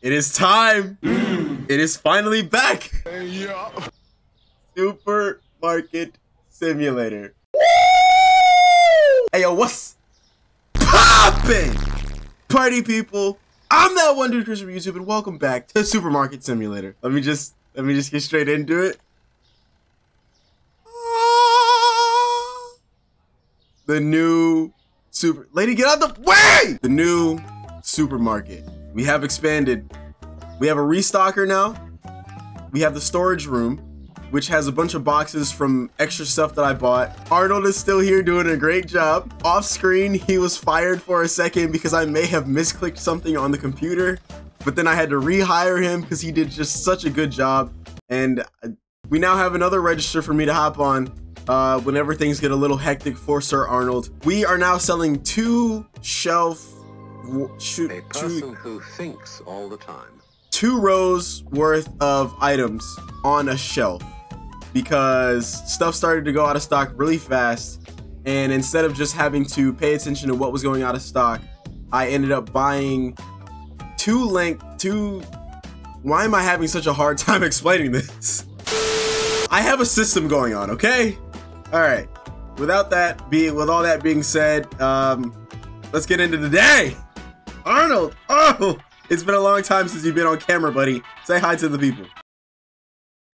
It is time. It is finally back. Yeah. Supermarket Simulator. Woo! Hey yo, what's poppin'? Party people. I'm That1Dud3Chris from YouTube, and welcome back to Supermarket Simulator. Let me just get straight into it. The new lady, get out the way! The new supermarket. We have expanded. We have a restocker now. We have the storage room, which has a bunch of boxes from extra stuff that I bought. Arnold is still here doing a great job. Off screen, he was fired for a second because I may have misclicked something on the computer, but then I had to rehire him because he did just such a good job. And we now have another register for me to hop on whenever things get a little hectic for Sir Arnold. We are now selling a person who thinks all the time. 2 rows worth of items on a shelf because stuff started to go out of stock really fast, and instead of just having to pay attention to what was going out of stock, I ended up buying why am I having such a hard time explaining this? I have a system going on, okay? All right. With all that being said, let's get into the day. Arnold! Oh! It's been a long time since you've been on camera, buddy. Say hi to the people.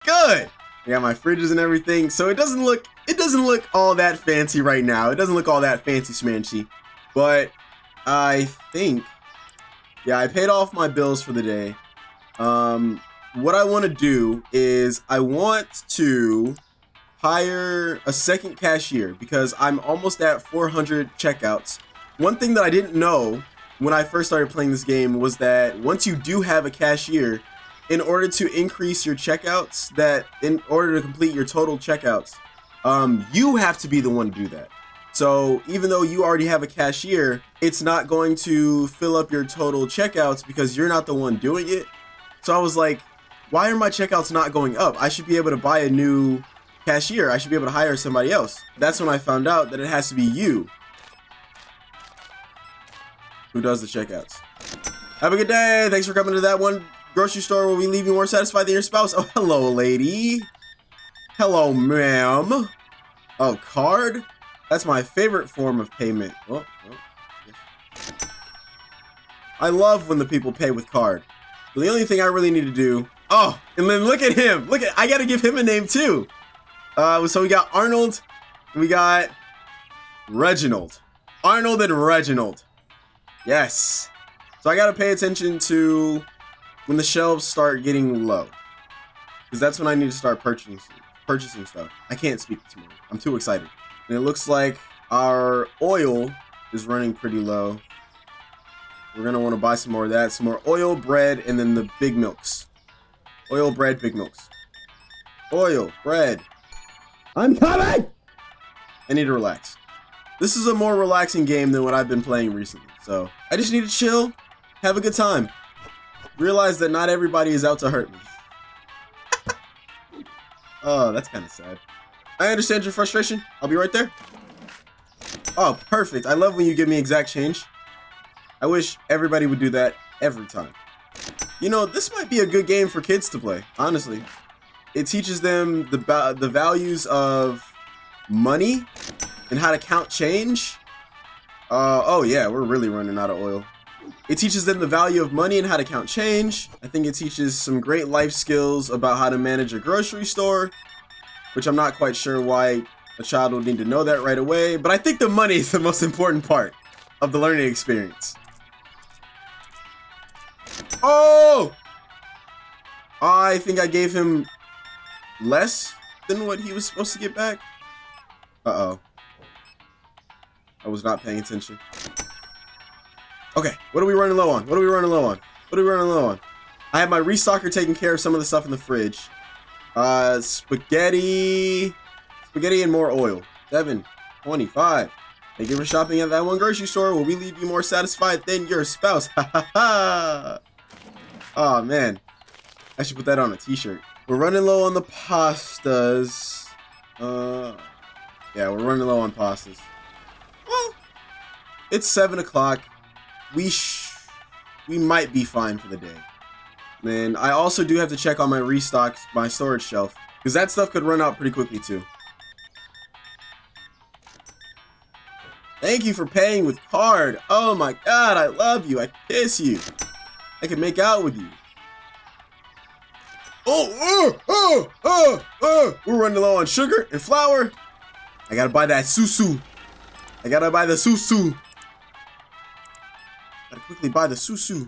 Good! I got my fridges and everything, so it doesn't look all that fancy right now. It doesn't look all that fancy smanchy. But I think, yeah, I paid off my bills for the day. What I want to do is I want to hire a second cashier because I'm almost at 400 checkouts. One thing that I didn't know when I first started playing this game was that once you do have a cashier, in order to increase your checkouts, in order to complete your total checkouts, you have to be the one to do that. So even though you already have a cashier, it's not going to fill up your total checkouts because you're not the one doing it. So I was like, why are my checkouts not going up? I should be able to buy a new cashier. I should be able to hire somebody else. That's when I found out that it has to be you who does the checkouts. Have a good day. Thanks for coming to that one grocery store where we leave you more satisfied than your spouse. Oh, hello, lady. Hello, ma'am. Oh, card? That's my favorite form of payment. Oh. I love when the people pay with card. But the only thing I really need to do... Oh, and then look at him. I gotta give him a name too. So we got Arnold. We got Reginald. Arnold and Reginald. Yes. So I gotta pay attention to when the shelves start getting low, because that's when I need to start purchasing stuff. I can't speak too much. I'm too excited. And it looks like our oil is running pretty low. We're gonna want to buy some more of that. Some more oil, bread, and then the big milks. Oil, bread, big milks. Oil, bread. I'm coming! I need to relax. This is a more relaxing game than what I've been playing recently. So I just need to chill, have a good time. Realize that not everybody is out to hurt me. Oh, that's kind of sad. I understand your frustration. I'll be right there. Oh, perfect. I love when you give me exact change. I wish everybody would do that every time. You know, this might be a good game for kids to play, honestly. It teaches them the values of money and how to count change. Oh yeah, we're really running out of oil. It teaches them the value of money and how to count change. I think it teaches some great life skills about how to manage a grocery store, which I'm not quite sure why a child would need to know that right away, but I think the money is the most important part of the learning experience. Oh! I think I gave him less than what he was supposed to get back. Uh-oh. I was not paying attention. Okay, what are we running low on? What are we running low on? What are we running low on? I have my restocker taking care of some of the stuff in the fridge. Spaghetti and more oil. 7.25. Thank you for shopping at that one grocery store where we leave you more satisfied than your spouse. Ha ha ha. Oh man, I should put that on a t-shirt. We're running low on the pastas. Yeah, we're running low on pastas. It's 7 o'clock. We might be fine for the day. Then I also do have to check on my restock, my storage shelf, because that stuff could run out pretty quickly too. Thank you for paying with card. Oh my god, I love you. I kiss you. I can make out with you. Oh, we're running low on sugar and flour. I gotta buy that susu. I gotta buy the susu. Gotta quickly buy the susu.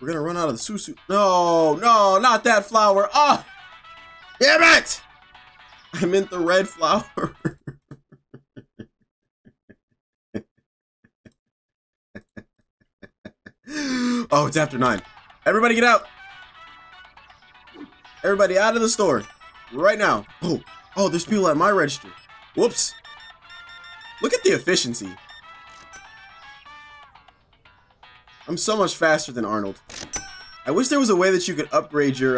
We're gonna run out of the susu. No, no, not that flour. Ah, oh, damn it! I meant the red flour. Oh, it's after 9. Everybody get out. Everybody out of the store right now. Oh, oh, there's people at my register. Whoops. Look at the efficiency. I'm so much faster than Arnold. I wish there was a way that you could upgrade your,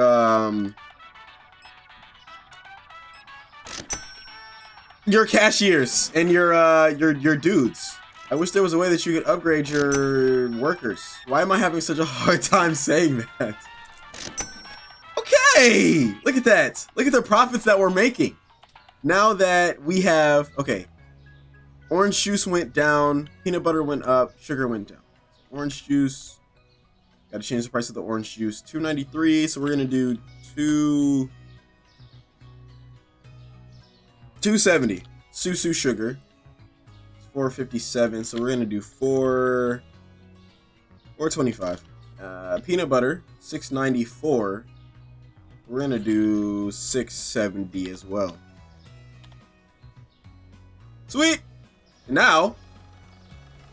cashiers and your dudes. I wish there was a way that you could upgrade your workers. Why am I having such a hard time saying that? Okay! Look at that. Look at the profits that we're making. Now that we have, okay, orange juice went down, peanut butter went up, sugar went down. Orange juice, gotta change the price of the orange juice. $2.93, so we're gonna do $2.70. Susu sugar, $4.57, so we're gonna do $4.25. Peanut butter, $6.94. We're gonna do $6.70 as well. Sweet! And now,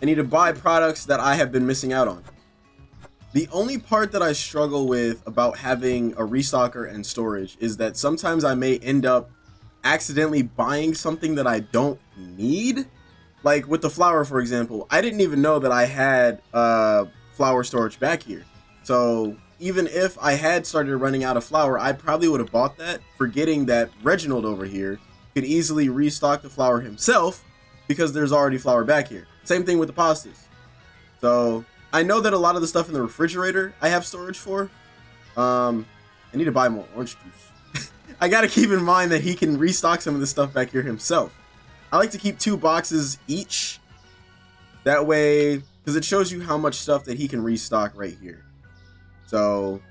I need to buy products that I have been missing out on. The only part that I struggle with about having a restocker and storage is that sometimes I may end up accidentally buying something that I don't need. Like with the flour, for example, I didn't even know that I had flour storage back here. So even if I had started running out of flour, I probably would have bought that, forgetting that Reginald over here could easily restock the flour himself because there's already flour back here. Same thing with the pastas. So I know that a lot of the stuff in the refrigerator I have storage for. I need to buy more orange juice. I gotta keep in mind that he can restock some of the stuff back here himself. I like to keep 2 boxes each. That way, because it shows you how much stuff that he can restock right here. So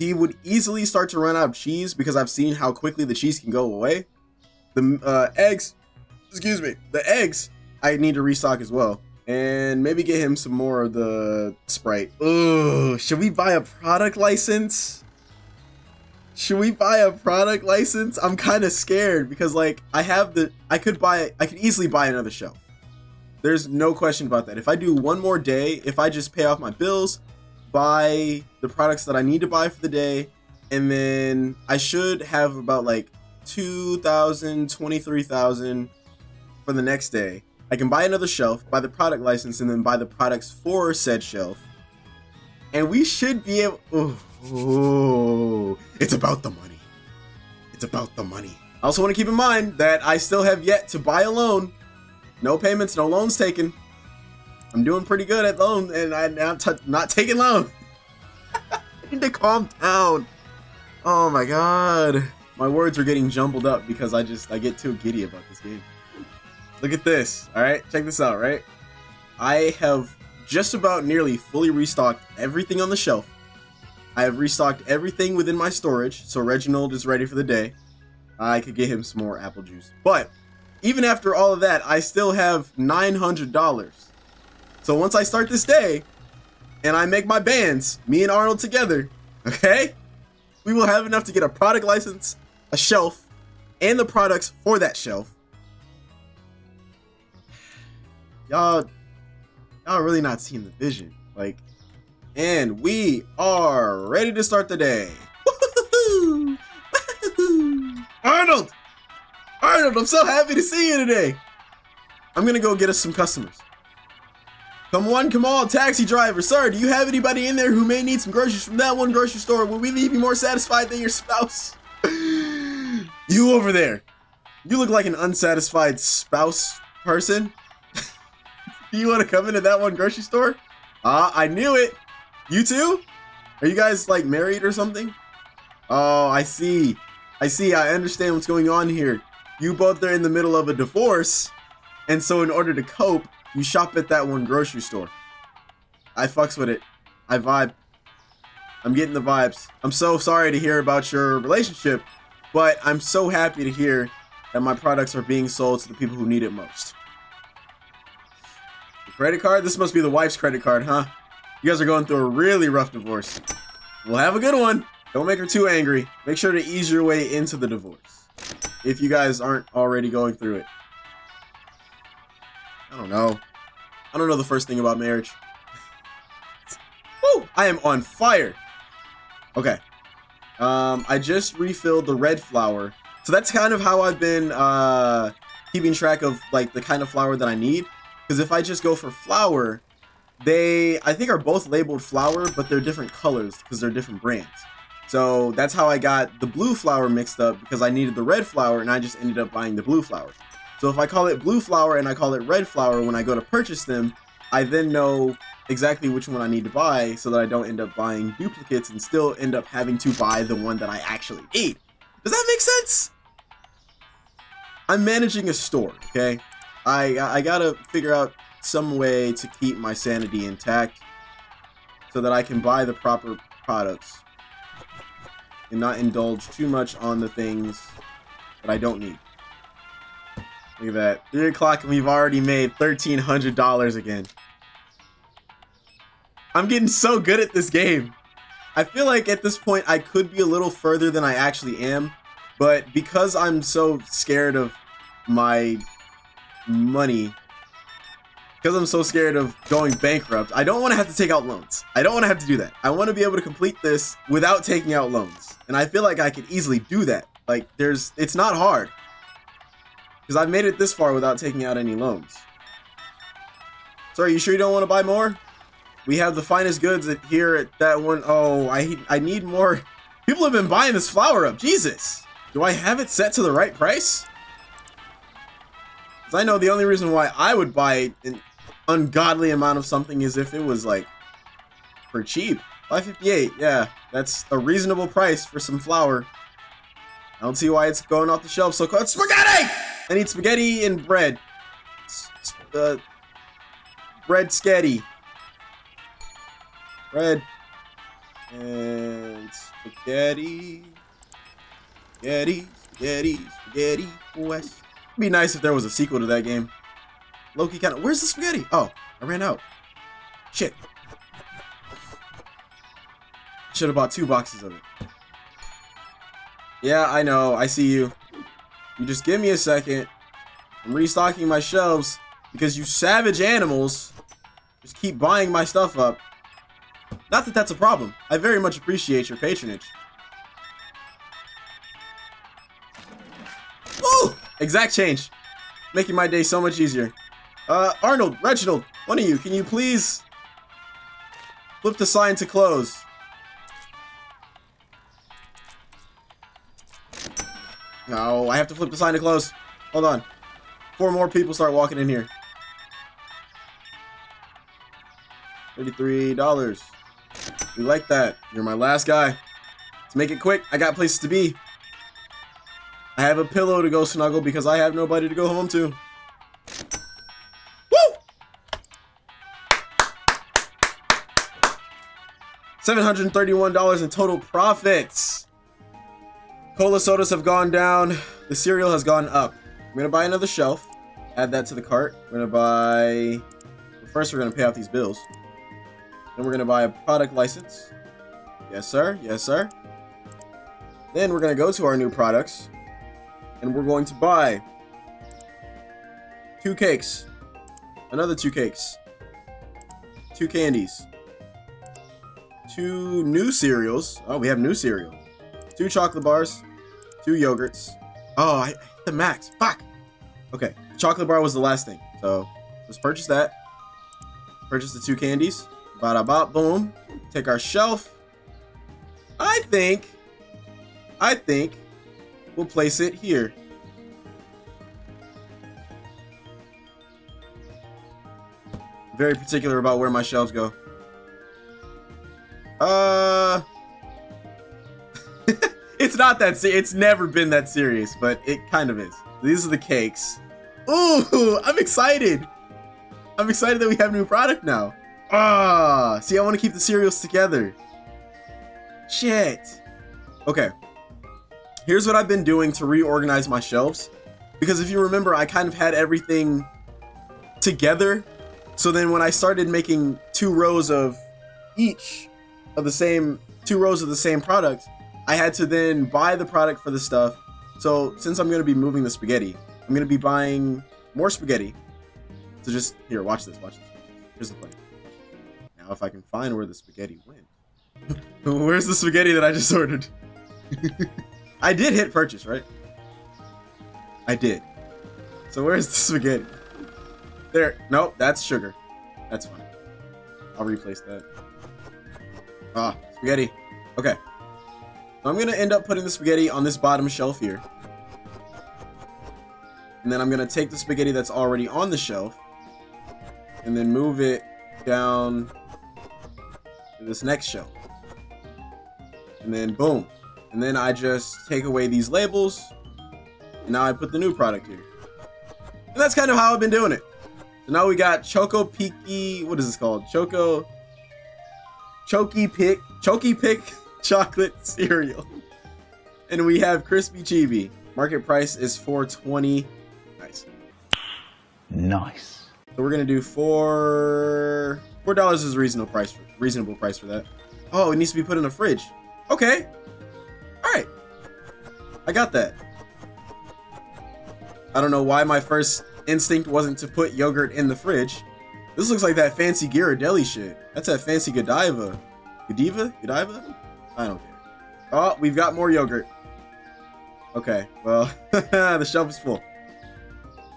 he would easily start to run out of cheese because I've seen how quickly the cheese can go away. The eggs, excuse me, the eggs I need to restock as well, and maybe get him some more of the Sprite. Oh, should we buy a product license? Should we buy a product license? I'm kind of scared because like I could easily buy another shelf. There's no question about that. If I do one more day, if I just pay off my bills, buy the products that I need to buy for the day, and then I should have about like 2,000, 23,000 for the next day. I can buy another shelf, buy the product license, and then buy the products for said shelf. And we should be able, oh, it's about the money. It's about the money. I also want to keep in mind that I still have yet to buy a loan. No payments, no loans taken. I'm doing pretty good at loan, and I'm not taking loan. I need to calm down. Oh my god. My words are getting jumbled up because I get too giddy about this game. Look at this, all right? Check this out, right? I have just about nearly fully restocked everything on the shelf. I have restocked everything within my storage, so Reginald is ready for the day. I could get him some more apple juice. But even after all of that, I still have $900. So once I start this day and I make my bands, me and Arnold together, okay? We will have enough to get a product license, a shelf, and the products for that shelf. Y'all really not seeing the vision. Like, and we are ready to start the day. Woo-hoo-hoo! Woo-hoo-hoo! Arnold! Arnold, I'm so happy to see you today. I'm gonna go get us some customers. Come one, come all, taxi driver. Sir, do you have anybody in there who may need some groceries from that one grocery store? Will we leave you more satisfied than your spouse? You over there. You look like an unsatisfied spouse person. Do you want to come into that one grocery store? Ah, I knew it. You too? Are you guys like married or something? Oh, I see. I see. I understand what's going on here. You both are in the middle of a divorce, and so in order to cope, you shop at that one grocery store. I fucks with it. I vibe. I'm getting the vibes. I'm so sorry to hear about your relationship, but I'm so happy to hear that my products are being sold to the people who need it most. The credit card? This must be the wife's credit card, huh? You guys are going through a really rough divorce. Well, have a good one. Don't make her too angry. Make sure to ease your way into the divorce if you guys aren't already going through it. I don't know. I don't know the first thing about marriage. Woo! I am on fire. Okay. I just refilled the red flour. So that's kind of how I've been keeping track of like the kind of flour that I need. Because if I just go for flour, they I think are both labeled flour, but they're different colors because they're different brands. So that's how I got the blue flour mixed up, because I needed the red flour and I just ended up buying the blue flour. So if I call it blue flour and I call it red flour when I go to purchase them, I then know exactly which one I need to buy so that I don't end up buying duplicates and still end up having to buy the one that I actually need. Does that make sense? I'm managing a store, okay? I gotta figure out some way to keep my sanity intact so that I can buy the proper products and not indulge too much on the things that I don't need. Look at that. 3 o'clock and we've already made $1,300 again. I'm getting so good at this game. I feel like at this point I could be a little further than I actually am, but because I'm so scared of my money, because I'm so scared of going bankrupt, I don't want to have to take out loans. I don't want to have to do that. I want to be able to complete this without taking out loans. And I feel like I could easily do that. Like, it's not hard. Because I've made it this far without taking out any loans. So are you sure you don't want to buy more? We have the finest goods here at that one. Oh, I need more. People have been buying this flour up. Jesus. Do I have it set to the right price? Because I know the only reason why I would buy an ungodly amount of something is if it was like for cheap. $5.58. Yeah, that's a reasonable price for some flour. I don't see why it's going off the shelf so quick. Spaghetti! I need spaghetti and bread. Bread sketty. Bread. And spaghetti. Spaghetti, spaghetti, spaghetti. West. It'd be nice if there was a sequel to that game. Loki kind of. Where's the spaghetti? Oh, I ran out. Shit. Should have bought 2 boxes of it. Yeah, I know. I see you. You just give me a second. I'm restocking my shelves because you savage animals just keep buying my stuff up. Not that that's a problem. I very much appreciate your patronage. Ooh! Exact change. Making my day so much easier. Arnold, Reginald, one of you, can you please flip the sign to close? No, I have to flip the sign to close. Hold on. 4 more people start walking in here. $33. We like that. You're my last guy. Let's make it quick. I got places to be. I have a pillow to go snuggle because I have nobody to go home to. Woo! 731 in total profits. Cola sodas have gone down. The cereal has gone up. I'm gonna buy another shelf. Add that to the cart. We're gonna buy. First, we're gonna pay off these bills. Then we're gonna buy a product license. Yes, sir. Yes, sir. Then we're gonna go to our new products, and we're going to buy 2 cakes, another 2 cakes, 2 candies, 2 new cereals. Oh, we have new cereal. 2 chocolate bars. 2 yogurts. Oh, I hit the max. Fuck. Okay. The chocolate bar was the last thing. So let's purchase that. Purchase the 2 candies. Bada bop boom. Take our shelf. I think we'll place it here. Very particular about where my shelves go. It's not that serious. It's never been that serious, but it kind of is. These are the cakes. Ooh, I'm excited. I'm excited that we have a new product now. Ah, see, I want to keep the cereals together. Shit. Okay. Here's what I've been doing to reorganize my shelves. Because if you remember, I kind of had everything together. So then when I started making two rows of the same product, I had to then buy the product for the stuff. So since I'm going to be moving the spaghetti, I'm going to be buying more spaghetti. So just here, watch this, watch this. Here's the plan. Now if I can find where the spaghetti went. Where's the spaghetti that I just ordered? I did hit purchase, right? I did. So where's the spaghetti? There. Nope, that's sugar. That's fine. I'll replace that. Ah, spaghetti. Okay. So I'm going to end up putting the spaghetti on this bottom shelf here. And then I'm going to take the spaghetti that's already on the shelf and then move it down to this next shelf. And then boom. And then I just take away these labels. And now I put the new product here. And that's kind of how I've been doing it. So now we got Choco Peaky, what is this called? Choki Pick chocolate cereal. And we have Crispy Chibi. Market price is $4.20. Nice. Nice. So we're gonna do $4 is a reasonable price for that. Oh, it needs to be put in the fridge. Okay. Alright. I got that. I don't know why my first instinct wasn't to put yogurt in the fridge. This looks like that fancy Ghirardelli shit. That's that fancy Godiva. Godiva? Godiva? I don't care. Oh, we've got more yogurt. Okay, well, the shelf is full.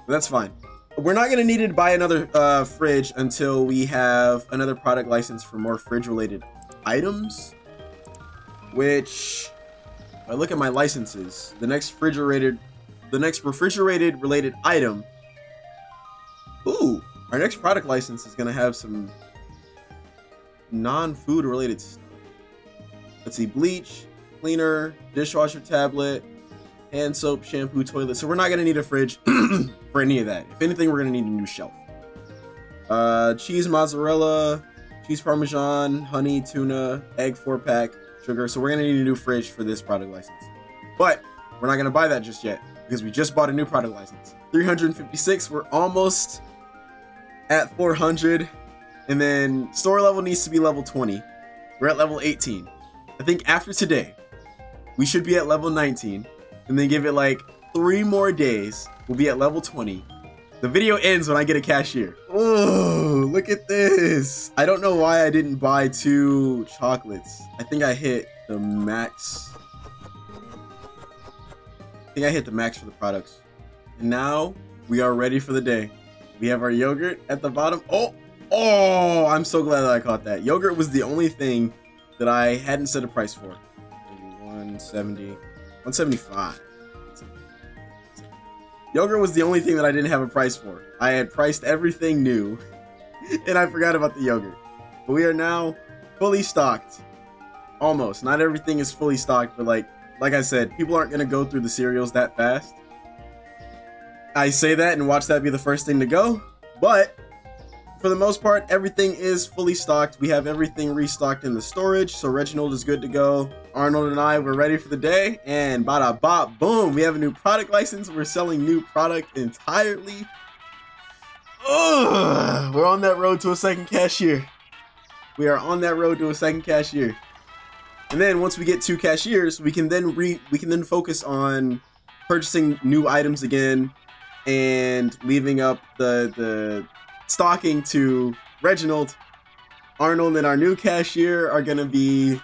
But that's fine. We're not going to need to buy another fridge until we have another product license for more fridge-related items. Which, if I look at my licenses, the next refrigerated related item. Ooh, our next product license is gonna have some non-food related stuff. Let's see, bleach, cleaner, dishwasher tablet, hand soap, shampoo, toilet. So we're not gonna need a fridge for any of that. If anything, we're gonna need a new shelf. Cheese, mozzarella, cheese parmesan, honey, tuna, egg 4-pack, sugar. So we're gonna need a new fridge for this product license. But we're not gonna buy that just yet, because we just bought a new product license. 356, we're almost at 400. And then store level needs to be level 20. We're at level 18. I think after today, we should be at level 19. And then give it like 3 more days, we'll be at level 20. The video ends when I get a cashier. Oh, look at this. I don't know why I didn't buy 2 chocolates. I think I hit the max. I think I hit the max for the products. And now we are ready for the day. We have our yogurt at the bottom. Oh, I'm so glad that I caught that. Yogurt was the only thing that I hadn't set a price for. Maybe 170, 175. Yogurt was the only thing that I didn't have a price for. I had priced everything new and I forgot about the yogurt. But we are now fully stocked. Almost. Not everything is fully stocked, but like I said, people aren't going to go through the cereals that fast. I say that and watch that be the first thing to go. But for the most part, everything is fully stocked. We have everything restocked in the storage. So Reginald is good to go. Arnold and I, we're ready for the day. And bada bop, boom. We have a new product license. We're selling new product entirely. Ugh, we're on that road to a second cashier. We are on that road to a second cashier. And then once we get 2 cashiers, we can then focus on purchasing new items again and leaving up the stocking to Reginald. Arnold and our new cashier are going to be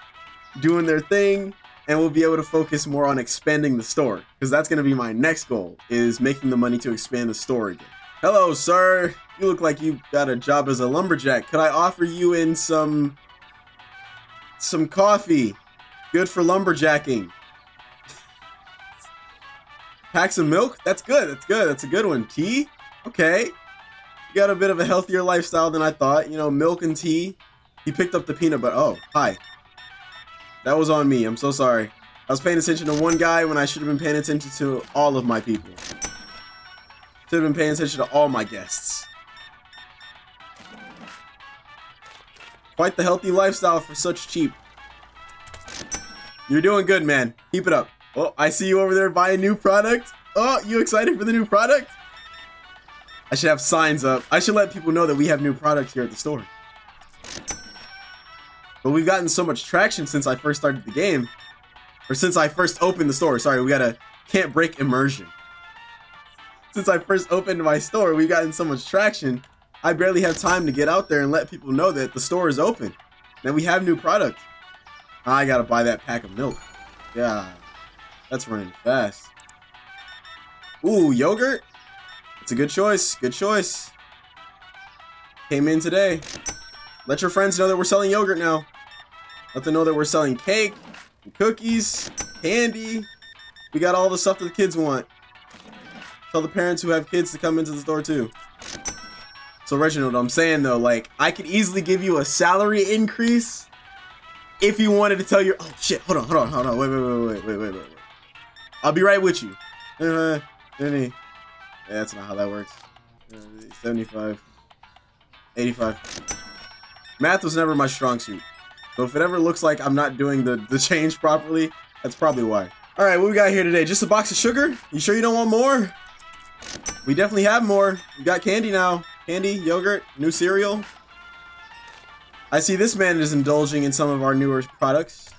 doing their thing, and we'll be able to focus more on expanding the store, because that's going to be my next goal, is making the money to expand the store again. Hello, sir. You look like you got a job as a lumberjack. Could I offer you in some coffee, good for lumberjacking. Pack some milk? That's good, that's good, that's a good one. Tea? Okay. You got a bit of a healthier lifestyle than I thought. You know, milk and tea. He picked up the peanut butter. Oh, hi. That was on me. I'm so sorry. I was paying attention to one guy when I should have been paying attention to all of my people. Should have been paying attention to all my guests. Quite the healthy lifestyle for such cheap. You're doing good, man. Keep it up. Oh, I see you over there buying new product. Oh, you excited for the new product? I should have signs up. I should let people know that we have new products here at the store. But we've gotten so much traction since I first started the game. Or since I first opened the store. Sorry, we got a can't break immersion. Since I first opened my store, we've gotten so much traction. I barely have time to get out there and let people know that the store is open. That we have new product. I gotta buy that pack of milk. Yeah, that's running fast. Ooh, yogurt? It's a good choice. Good choice. Came in today. Let your friends know that we're selling yogurt now. Let them know that we're selling cake, cookies, candy. We got all the stuff that the kids want. Tell the parents who have kids to come into the store too. So Reginald, I'm saying though, like, I could easily give you a salary increase if you wanted to tell your... Oh shit, hold on, wait. I'll be right with you. Yeah, that's not how that works. 75. 85. Math was never my strong suit. So if it ever looks like I'm not doing the change properly, that's probably why. Alright, what we got here today? Just a box of sugar? You sure you don't want more? We definitely have more. We got candy now. Candy, yogurt, new cereal. I see this man is indulging in some of our newer products.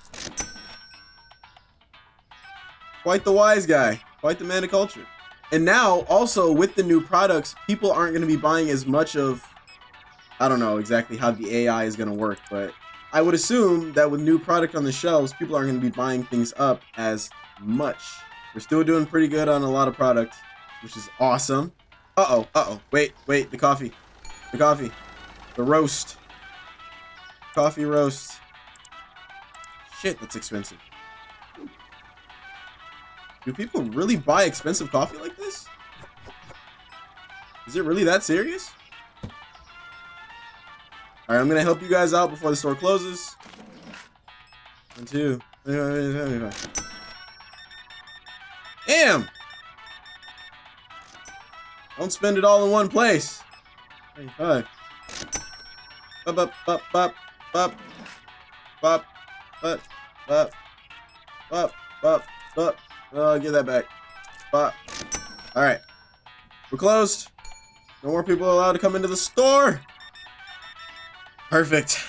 Quite the wise guy. Quite the man of culture. And now, also, with the new products, people aren't going to be buying as much of... I don't know exactly how the AI is going to work, but I would assume that with new product on the shelves, people aren't going to be buying things up as much. We're still doing pretty good on a lot of products, which is awesome. Uh-oh, uh-oh. Wait, the coffee. The coffee. The roast. Coffee roast. Shit, that's expensive. Do people really buy expensive coffee like this? Is it really that serious? Alright, I'm gonna help you guys out before the store closes. 1, 2. Damn! Don't spend it all in one place. Alright. Bop. Get that back. Bop. Alright. We're closed. No more people allowed to come into the store. Perfect.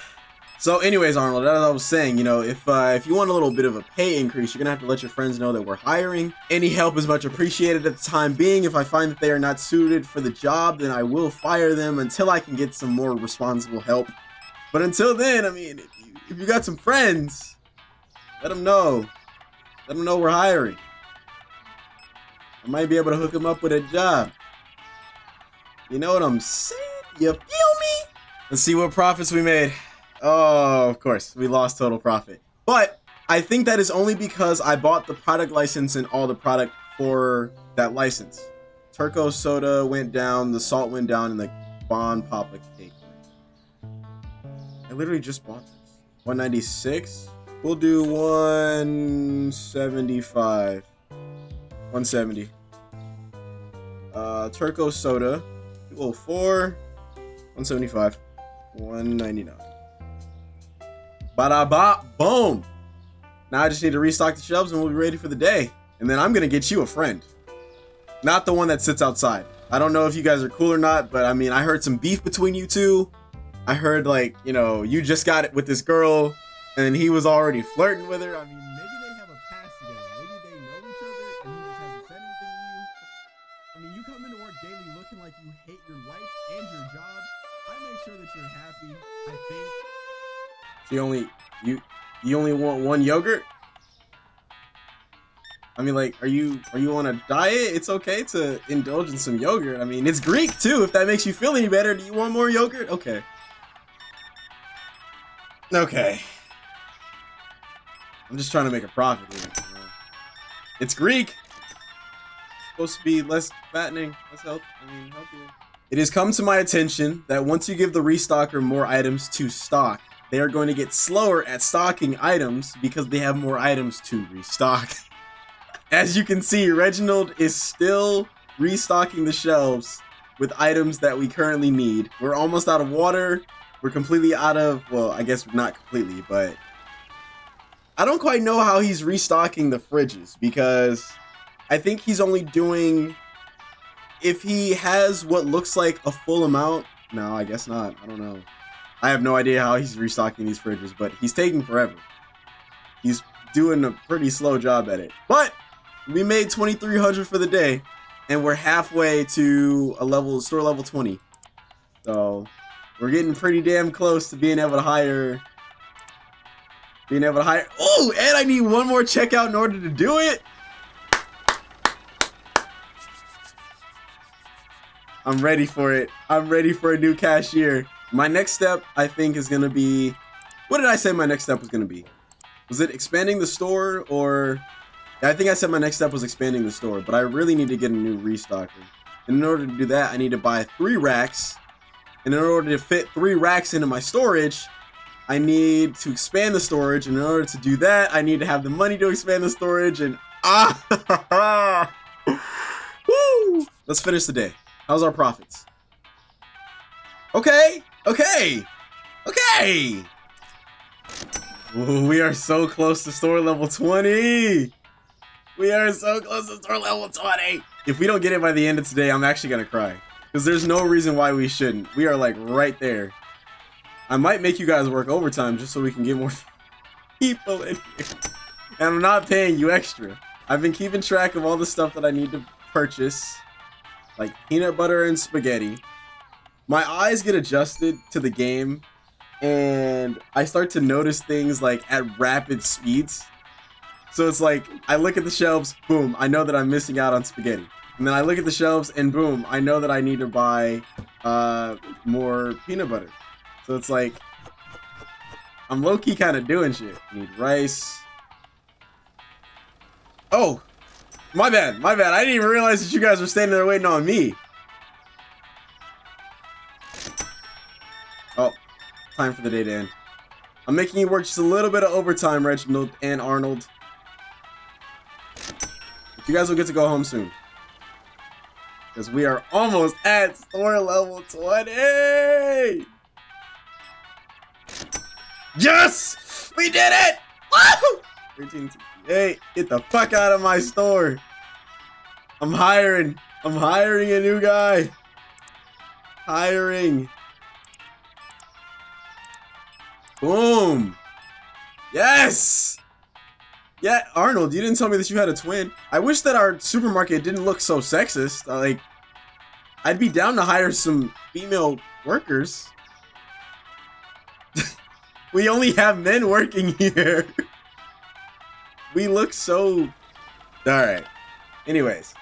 So anyways, Arnold, as I was saying, you know, if you want a little bit of a pay increase, you're going to have to let your friends know that we're hiring. Any help is much appreciated at the time being. If I find that they are not suited for the job, then I will fire them until I can get some more responsible help. But until then, I mean, if you got some friends, let them know. Let them know we're hiring. I might be able to hook them up with a job. You know what I'm saying? You feel me? Let's see what profits we made. Oh, of course, we lost total profit. But I think that is only because I bought the product license and all the product for that license. Turco soda went down, the salt went down, and the Bon Papa cake went down. I literally just bought this. 196. We'll do 175. 170. Turco soda. 204. 175. 199. Bada ba boom! Now I just need to restock the shelves and we'll be ready for the day. And then I'm gonna get you a friend. Not the one that sits outside. I don't know if you guys are cool or not, but I mean, I heard some beef between you two. I heard, like, you know, you just got it with this girl. And he was already flirting with her. I mean, maybe they have a past together. Maybe they know each other and he just hasn't said anything to you. I mean, you come into work daily looking like you hate your wife and your job. I make sure that you're happy, I think. So you only want one yogurt? I mean, like, are you on a diet? It's okay to indulge in some yogurt. I mean, it's Greek too, if that makes you feel any better. Do you want more yogurt? Okay. Okay. I'm just trying to make a profit here. It's Greek. It's supposed to be less fattening, less healthy. I mean, healthier. It has come to my attention that once you give the restocker more items to stock, they are going to get slower at stocking items because they have more items to restock. As you can see, Reginald is still restocking the shelves with items that we currently need. We're almost out of water. We're completely out of, well, I guess not completely, but I don't quite know how he's restocking the fridges, because I think he's only doing, if he has what looks like a full amount, no, I guess not. I don't know. I have no idea how he's restocking these fridges, but he's taking forever. He's doing a pretty slow job at it. But we made 2,300 for the day, and we're halfway to a level, store level 20. So we're getting pretty damn close to being able to hire. Oh, and I need one more checkout in order to do it. I'm ready for it. I'm ready for a new cashier. My next step, I think, is gonna be, what did I say my next step was gonna be? Was it expanding the store, or? I think I said my next step was expanding the store, but I really need to get a new restocker. And in order to do that, I need to buy 3 racks. And in order to fit 3 racks into my storage, I need to expand the storage. And in order to do that, I need to have the money to expand the storage. And woo! Let's finish the day. How's our profits? Okay, okay, okay. Ooh, we are so close to store level 20. We are so close to store level 20. If we don't get it by the end of today, I'm actually gonna cry, because there's no reason why we shouldn't. We are like right there. I might make you guys work overtime just so we can get more people in here. And I'm not paying you extra. I've been keeping track of all the stuff that I need to purchase, like peanut butter and spaghetti. My eyes get adjusted to the game, and I start to notice things like at rapid speeds. So it's like, I look at the shelves, boom, I know that I'm missing out on spaghetti. And then I look at the shelves and boom, I know that I need to buy more peanut butter. So it's like, I'm low-key kind of doing shit. I need rice. Oh, my bad, my bad. I didn't even realize that you guys were standing there waiting on me. Oh, time for the day to end. I'm making you work just a little bit of overtime, Reginald and Arnold. But you guys will get to go home soon, because we are almost at store level 20. Yes! We did it! Woo! 1368. Get the fuck out of my store. I'm hiring a new guy. Hiring. Boom. Yes! Yeah, Arnold, you didn't tell me that you had a twin. I wish that our supermarket didn't look so sexist. Like, I'd be down to hire some female workers. We only have men working here. We look so... Alright. Anyways.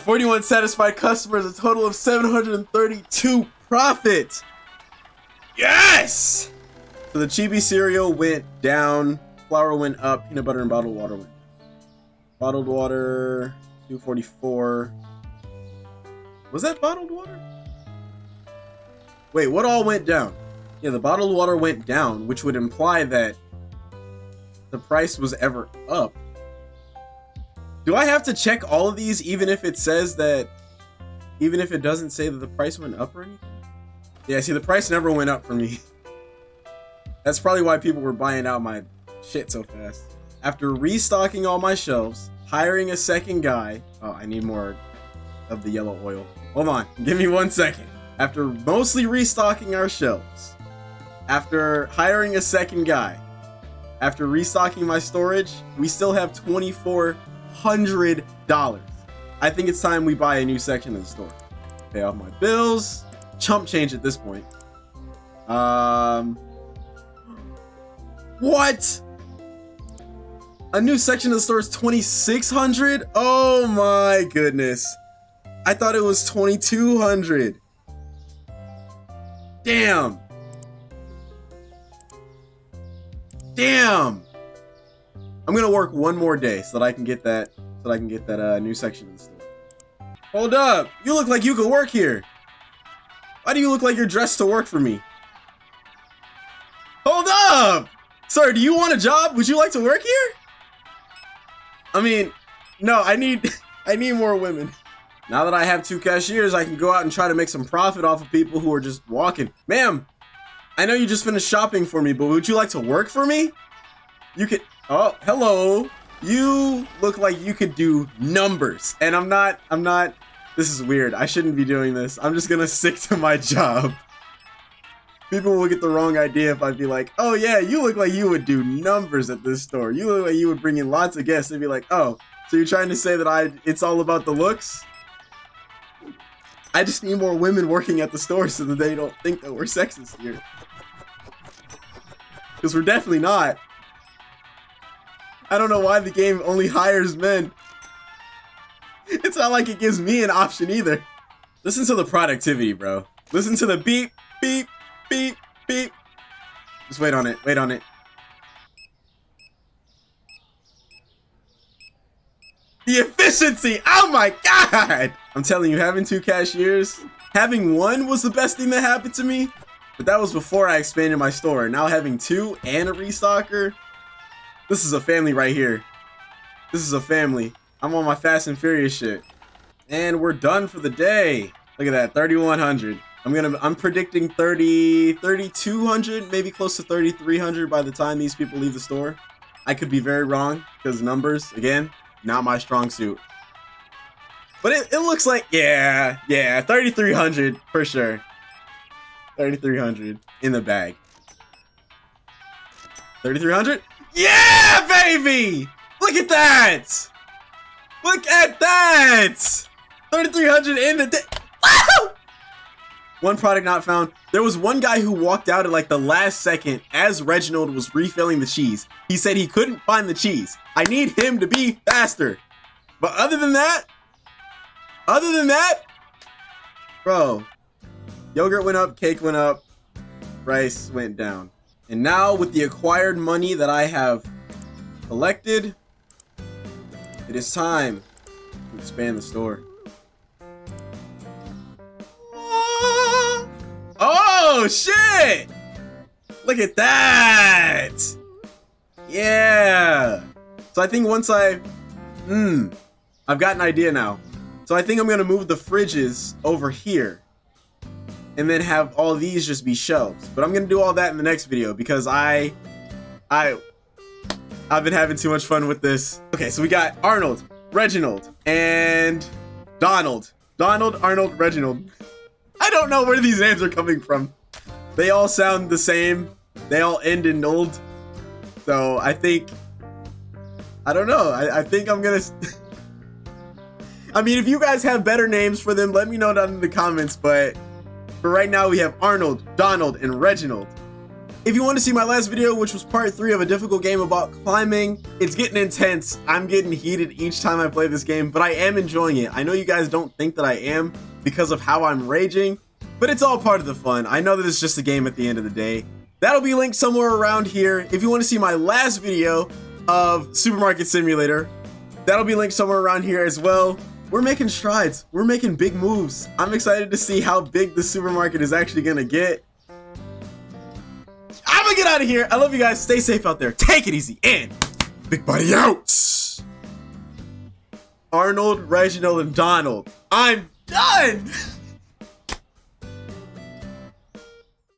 41 satisfied customers, a total of 732 profit. Yes! So the chibi cereal went down, flour went up, peanut butter and bottled water went down. Bottled water, 244. Was that bottled water? Wait, what all went down? Yeah, the bottled water went down, which would imply that the price was ever up. Do I have to check all of these, even if it says that, even if it doesn't say that the price went up or anything? Yeah, see, the price never went up for me. That's probably why people were buying out my shit so fast. After restocking all my shelves, hiring a second guy. Oh, I need more of the yellow oil. Hold on, give me 1 second. After mostly restocking our shelves, after hiring a second guy, after restocking my storage, we still have $2,400. I think it's time we buy a new section of the store. Pay off my bills. Chump change at this point. What? A new section of the store is $2,600? Oh my goodness. I thought it was $2,200. Damn. Damn! I'm gonna work one more day so that I can get that, new section of the store. Hold up! You look like you could work here! Why do you look like you're dressed to work for me? Hold up! Sir, do you want a job? Would you like to work here? I mean, no, I need more women. Now that I have two cashiers, I can go out and try to make some profit off of people who are just walking. Ma'am, I know you just finished shopping for me, but would you like to work for me? You could, oh, hello. You look like you could do numbers. And I'm not, this is weird. I shouldn't be doing this. I'm just gonna stick to my job. People will get the wrong idea if I'd be like, oh yeah, you look like you would do numbers at this store. You look like you would bring in lots of guests. They'd be like, oh, so you're trying to say that it's all about the looks? I just need more women working at the store so that they don't think that we're sexist here. Because we're definitely not. I don't know why the game only hires men. It's not like it gives me an option either. Listen to the productivity, bro. Listen to the beep, beep, beep, beep. Just wait on it, wait on it. The efficiency! Oh my god! I'm telling you, having two cashiers, having one was the best thing that happened to me. But that was before I expanded my store. Now having two and a restocker. This is a family right here. This is a family. I'm on my Fast and Furious shit. And we're done for the day. Look at that, 3,100. I'm predicting 3,200, maybe close to 3,300 by the time these people leave the store. I could be very wrong because numbers, again, not my strong suit. But it looks like, yeah, 3,300 for sure. 3,300 in the bag. 3,300? Yeah, baby! Look at that! Look at that! 3,300 in the day. Woo! One product not found. There was one guy who walked out at like the last second as Reginald was refilling the cheese. He said he couldn't find the cheese. I need him to be faster. But other than that, bro, yogurt went up, cake went up, rice went down. And now with the acquired money that I have collected, it is time to expand the store. Oh shit! Look at that! Yeah! So I think once I've got an idea now. So I think I'm gonna move the fridges over here and then have all these just be shelves. But I'm gonna do all that in the next video because I've been having too much fun with this. Okay, so we got Arnold, Reginald, and Donald. Donald, Arnold, Reginald. I don't know where these names are coming from. They all sound the same. They all end in old. So I think, I don't know. I think I'm gonna, I mean, if you guys have better names for them, let me know down in the comments, but for right now we have Arnold, Donald, and Reginald. If you want to see my last video, which was part 3 of a difficult game about climbing, it's getting intense. I'm getting heated each time I play this game, but I am enjoying it. I know you guys don't think that I am because of how I'm raging, but it's all part of the fun. I know that it's just a game at the end of the day. That'll be linked somewhere around here. If you want to see my last video of Supermarket Simulator, that'll be linked somewhere around here as well. We're making strides. We're making big moves. I'm excited to see how big the supermarket is actually gonna get. I'm gonna get out of here. I love you guys. Stay safe out there. Take it easy and big buddy out. Arnold, Reginald, and Donald. I'm done.